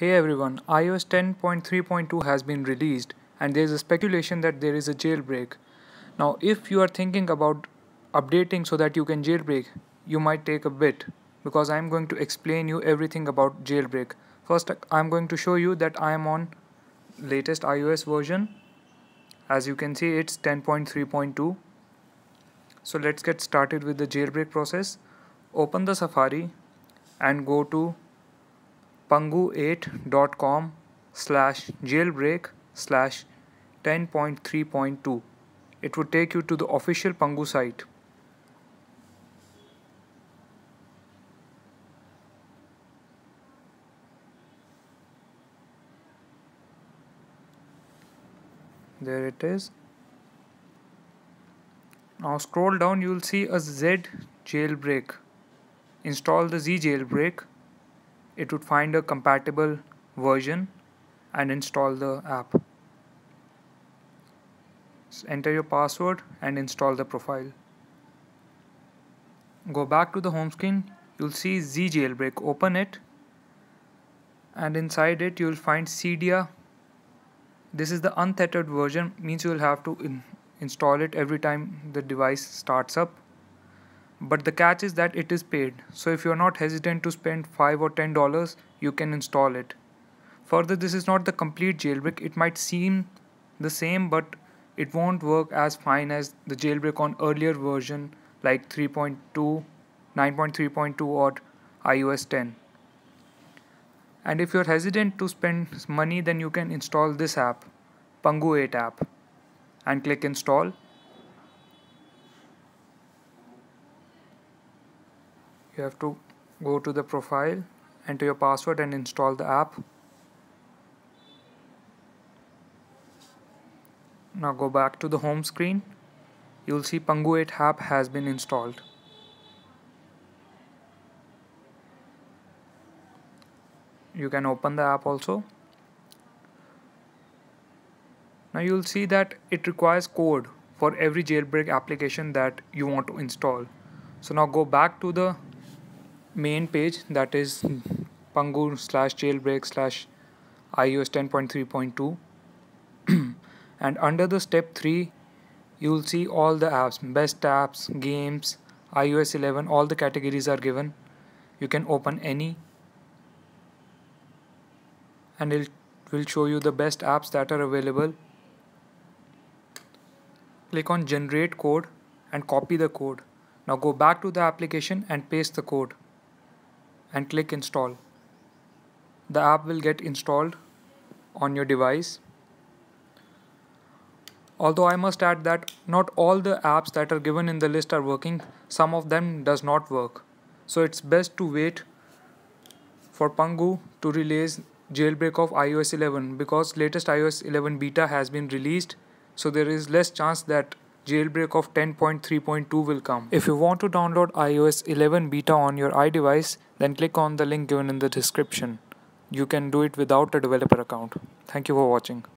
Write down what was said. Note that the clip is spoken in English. Hey everyone, iOS 10.3.2 has been released and there is a speculation that there is a jailbreak. Now if you are thinking about updating so that you can jailbreak, you might take a bit because I am going to explain you everything about jailbreak. First I am going to show you that I am on latest iOS version. As you can see it's 10.3.2. So let's get started with the jailbreak process. Open the Safari and go to pangu8.com/jailbreak/10.3.2. It would take you to the official Pangu site. There it is. Now scroll down, you will see a ZJailbreak. Install the ZJailbreak. It would find a compatible version and install the app. Enter your password and install the profile. Go back to the home screen. You'll see ZJailbreak. Open it and inside it you'll find Cydia. This is the untethered version, means you'll have to install it every time the device starts up. But the catch is that it is paid, so if you are not hesitant to spend $5 or $10, you can install it. Further, this is not the complete jailbreak. It might seem the same, but it won't work as fine as the jailbreak on earlier version like 3.2, 9.3.2 or iOS 10. And if you are hesitant to spend money, then you can install this app, Pangu8 app, and click install. You have to go to the profile, enter your password and install the app. Now go back to the home screen. You will see Pangu8 app has been installed. You can open the app also. Now you will see that it requires code for every jailbreak application that you want to install. So now go back to the main page, that is pangu/jailbreak/iOS 10.3.2 and under the step 3 you will see all the apps, best apps, games, iOS 11, all the categories are given. You can open any and it will show you the best apps that are available. Click on generate code and copy the code. Now go back to the application and paste the code and click install. The app will get installed on your device. Although I must add that not all the apps that are given in the list are working, some of them does not work. So it's best to wait for Pangu to release jailbreak of iOS 11 because latest iOS 11 beta has been released, so there is less chance that jailbreak of 10.3.2 will come. If you want to download iOS 11 beta on your iDevice, then click on the link given in the description. You can do it without a developer account. Thank you for watching.